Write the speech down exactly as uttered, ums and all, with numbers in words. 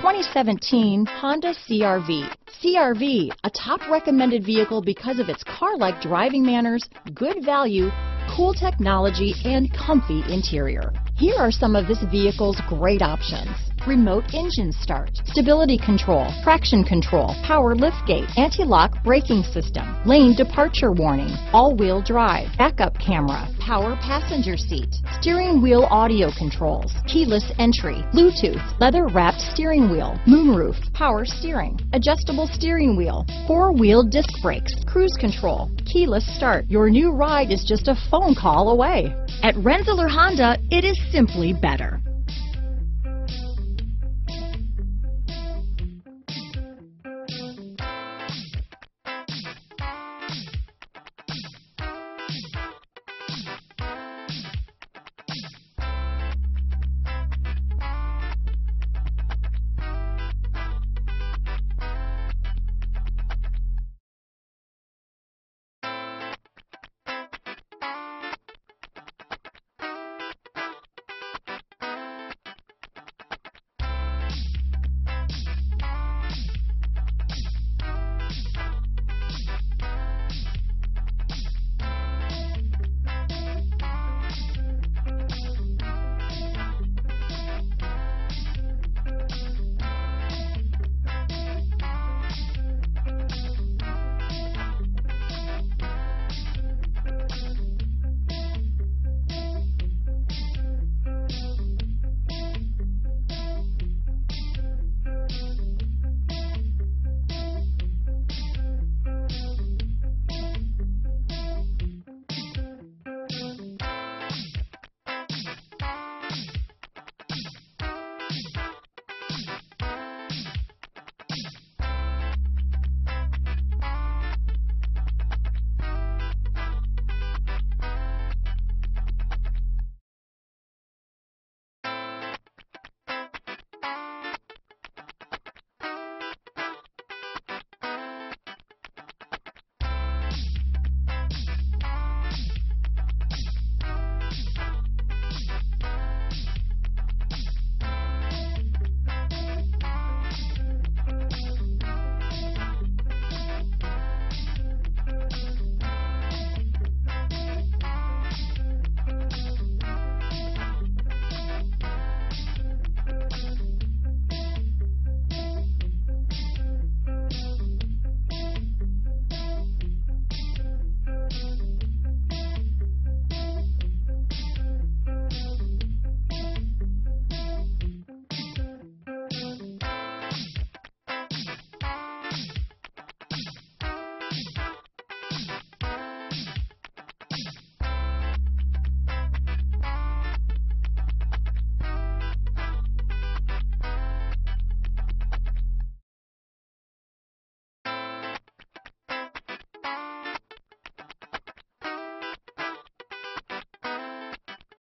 twenty seventeen Honda C R V. C R V, a top recommended vehicle because of its car-like driving manners, good value, cool technology, and comfy interior. Here are some of this vehicle's great options: remote engine start, stability control, traction control, power liftgate, anti-lock braking system, lane departure warning, all-wheel drive, backup camera, power passenger seat, steering wheel audio controls, keyless entry, Bluetooth, leather-wrapped steering wheel, moonroof, power steering, adjustable steering wheel, four-wheel disc brakes, cruise control, keyless start. Your new ride is just a phone call away. At Rensselaer Honda, it is simply better.